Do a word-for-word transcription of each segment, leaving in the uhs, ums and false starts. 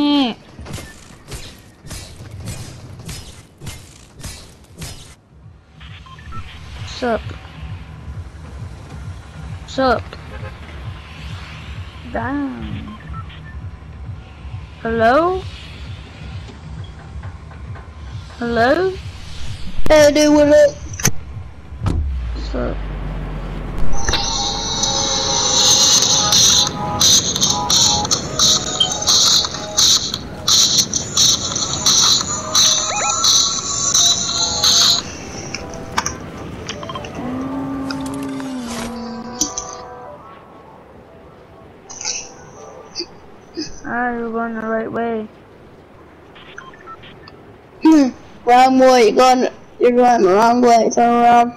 にスープスープダウン Hello? Hello? Hey, dude, what up? What's up? Alright, we're going the right way. Wrong way, you're going, you're going the wrong way, so Rob.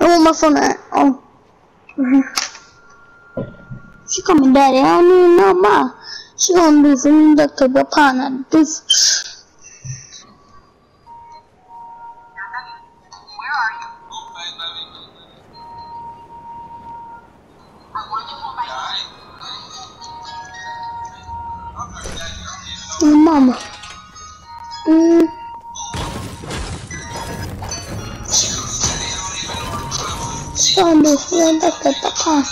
I want my phone at, oh. She coming, daddy, I don't even know ma. She gonna do something that could be upon her, this. Where are you? Oh, mama. Mm. Son de frente que papá.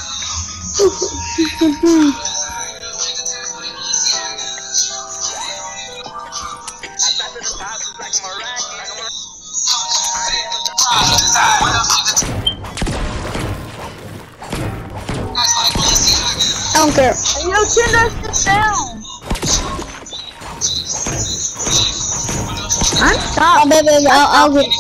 I don't care. Yo, turn us down. I'm sorry, baby. I'll, I'll get.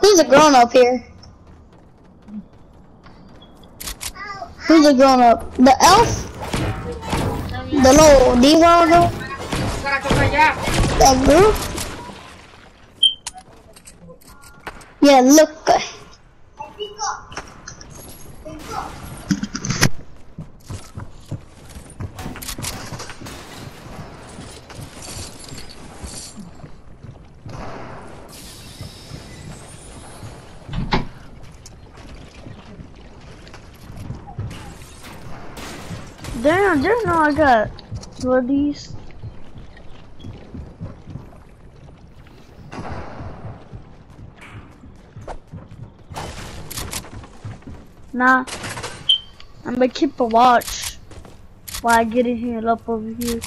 Who's a grown up here? Who's a grown up? The elf? The little diva? The group? Yeah, look. Damn, there's no I got two of these. Nah, I'm gonna keep a watch while I get in here and up over here.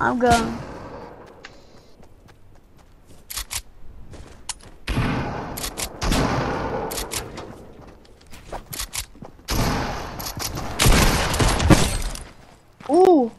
I'm going. Ooh.